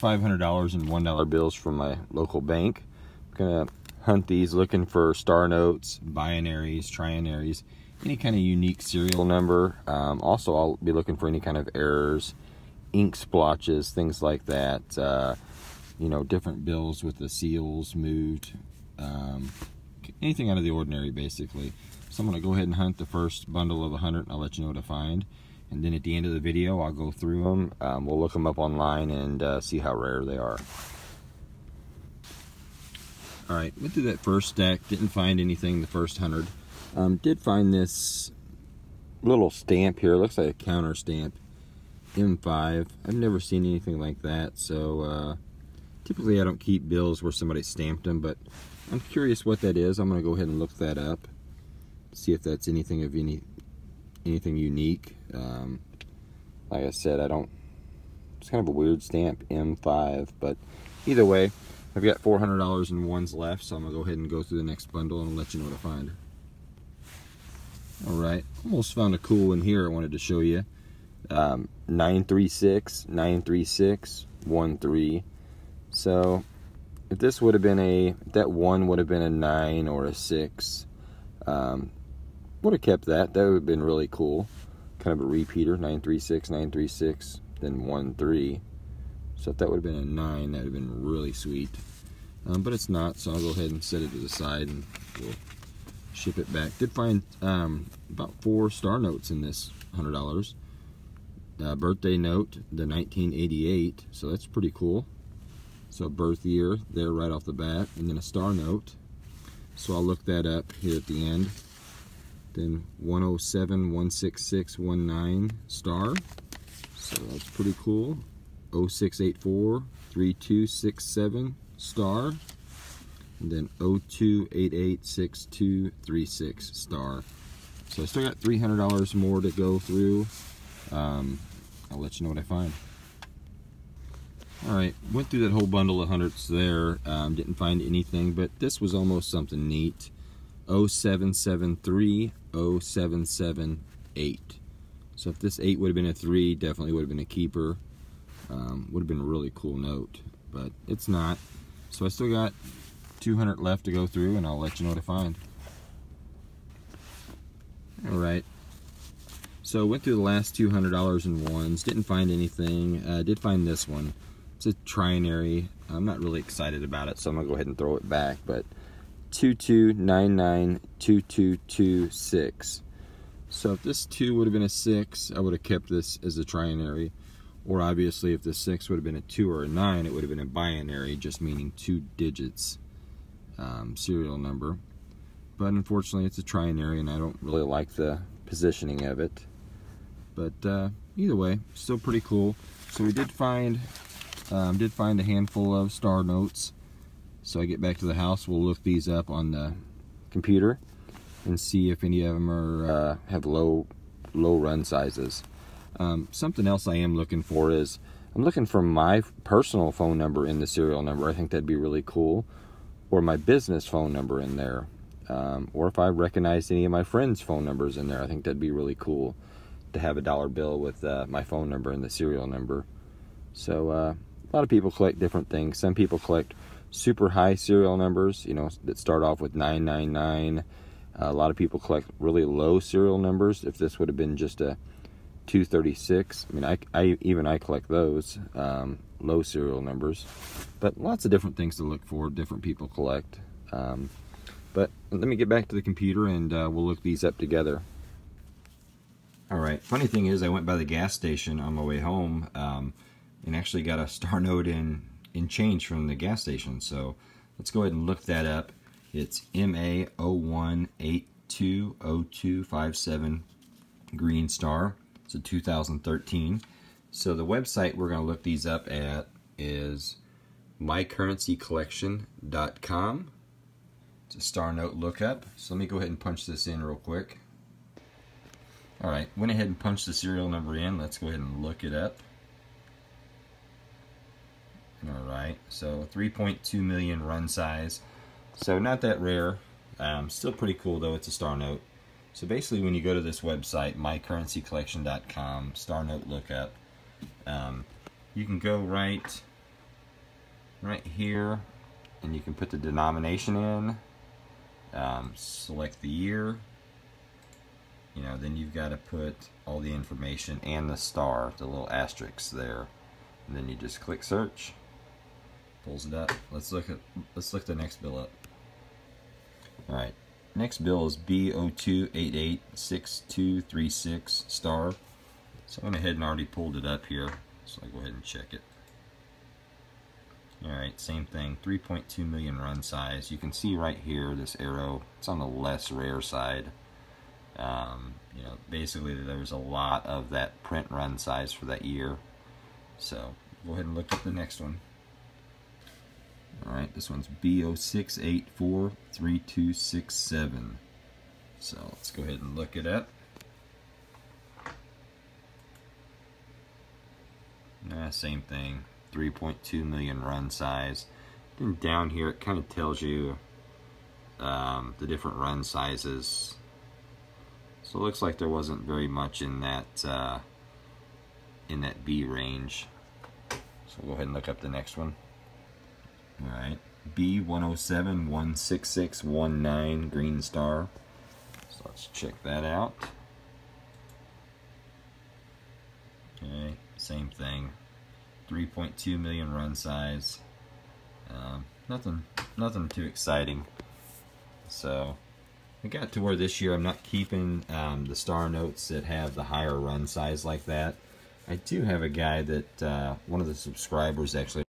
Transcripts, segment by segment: had $500 in $1 bills from my local bank. I'm gonna hunt these, looking for star notes, binaries, trinaries, any kind of unique serial number. Also, I'll be looking for any kind of errors, ink splotches, things like that. You know, different bills with the seals moved, anything out of the ordinary, basically. So I'm gonna go ahead and hunt the first bundle of 100, and I'll let you know what I find. And then at the end of the video, I'll go through them. We'll look them up online and see how rare they are. All right, went through that first stack, didn't find anything the first 100. Did find this little stamp here. It looks like a counter stamp, M5. I've never seen anything like that, so typically I don't keep bills where somebody stamped them, but I'm curious what that is. I'm gonna go ahead and look that up, see if that's anything of anything unique. Like I said, it's kind of a weird stamp, M5, but either way, I've got $400 in ones left, so I'm going to go ahead and go through the next bundle and let you know what I find. Alright, almost found a cool one here I wanted to show you. 936, 936, 13. So, if this would have been that one would have been a 9 or a 6, would have kept that. That would have been really cool. Kind of a repeater, 936, 936, then 13. So if that would have been a 9, that would have been really sweet. But it's not, so I'll go ahead and set it to the side and we'll ship it back. Did find about 4 star notes in this $100. Birthday note, the 1988, so that's pretty cool. So birth year there right off the bat, and then a star note. So I'll look that up here at the end. Then 107, 166, 19 star. So that's pretty cool. 0684 3267 star, and then 0288 6236 star. So I still got $300 more to go through. I'll let you know what I find. Alright, went through that whole bundle of hundreds there. Didn't find anything, but this was almost something neat. 0773 0778. So if this 8 would have been a 3, definitely would have been a keeper. Would have been a really cool note, but it's not. So I still got 200 left to go through, and I'll let you know what I find. Alright, so went through the last $200 in ones, didn't find anything. Did find this one. It's a trinary. I'm not really excited about it, so I'm going to go ahead and throw it back, but 22992226. So if this 2 would have been a 6, I would have kept this as a trinary. Or obviously, if the 6 would have been a 2 or a 9, it would have been a binary, just meaning 2 digits serial number. But unfortunately, it's a trinary, and I don't really like the positioning of it. But either way, still pretty cool. So we did find a handful of star notes. So I get back to the house, we'll look these up on the computer and see if any of them are have low run sizes. Something else I am looking for is, I'm looking for my personal phone number in the serial number. I think that'd be really cool. Or my business phone number in there. Or if I recognized any of my friends' phone numbers in there, I think that'd be really cool to have a dollar bill with my phone number and the serial number. So a lot of people collect different things. Some people collect super high serial numbers, you know, that start off with 999. A lot of people collect really low serial numbers. If this would have been just a 236. I mean, I collect those low serial numbers, but lots of different things to look for. Different people collect. But let me get back to the computer and we'll look these up together. All right. Funny thing is, I went by the gas station on my way home and actually got a star note in change from the gas station. So let's go ahead and look that up. It's MA01820257 green star. So 2013. So the website we're going to look these up at is mycurrencycollection.com. It's a star note lookup. So let me go ahead and punch this in real quick. Alright, went ahead and punched the serial number in. Let's go ahead and look it up. Alright, so 3.2 million run size. So not that rare. Still pretty cool though, it's a star note. So basically, when you go to this website, mycurrencycollection.com, star note lookup, you can go right right here, and you can put the denomination in, select the year, you know, then you've got to put all the information and the star, the little asterisks there, and then you just click search, pulls it up. Let's look the next bill up. All right, next bill is B02886236 star. So I went ahead and already pulled it up here, so I'll go ahead and check it. All right, same thing, 3.2 million run size. You can see right here this arrow, it's on the less rare side. You know, basically there was a lot of that print run size for that year. So go ahead and look at the next one. All right, this one's B06843267. So let's go ahead and look it up. Same thing, 3.2 million run size. Then down here it kind of tells you the different run sizes. So it looks like there wasn't very much in that B range. So we'll go ahead and look up the next one. All right, B10716619 green star. So let's check that out. Okay, same thing. 3.2 million run size. Nothing too exciting. So I got to where this year I'm not keeping the star notes that have the higher run size like that. I do have a guy that one of the subscribers actually.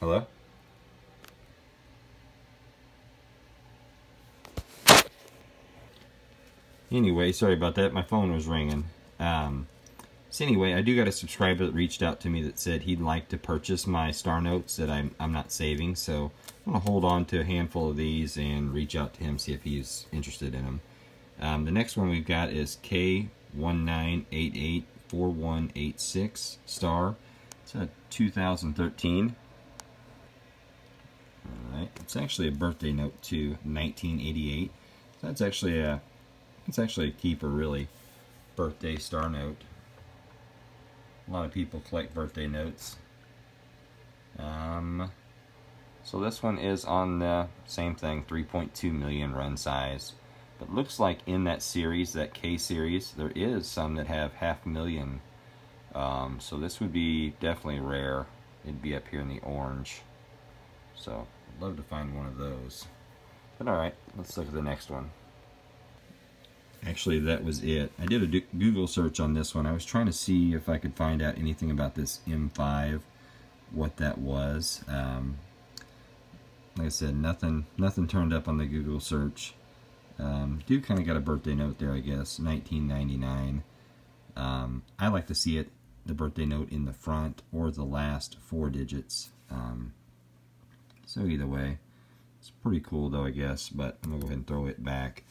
Hello? Anyway, sorry about that. My phone was ringing. So anyway, I do got a subscriber that reached out to me that said he'd like to purchase my star notes that I'm not saving. So I'm going to hold on to a handful of these and reach out to him, see if he's interested in them. The next one we've got is K19884186 star. It's a 2013. All right. It's actually a birthday note too, 1988. So that's actually a... it's actually a keeper, really. Birthday star note. A lot of people collect birthday notes. So this one is on the same thing, 3.2 million run size. But looks like in that series, that K series, there is some that have 500,000. So this would be definitely rare. It'd be up here in the orange. So I'd love to find one of those. But alright, let's look at the next one. Actually, that was it. I did a Google search on this one. I was trying to see if I could find out anything about this M5, what that was. Like I said, nothing turned up on the Google search. Dude kind of got a birthday note there, I guess, 1999. I like to see it, the birthday note, in the front or the last four digits. So either way, it's pretty cool though, I guess, but I'm going to go ahead and throw it back.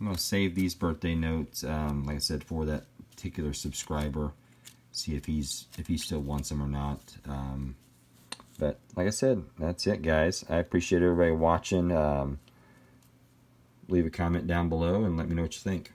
I'm going to save these birthday notes, like I said, for that particular subscriber. See if he still wants them or not. But like I said, that's it, guys. I appreciate everybody watching. Leave a comment down below and let me know what you think.